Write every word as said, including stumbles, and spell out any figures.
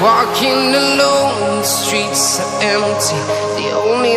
Walking alone, the streets are empty. The only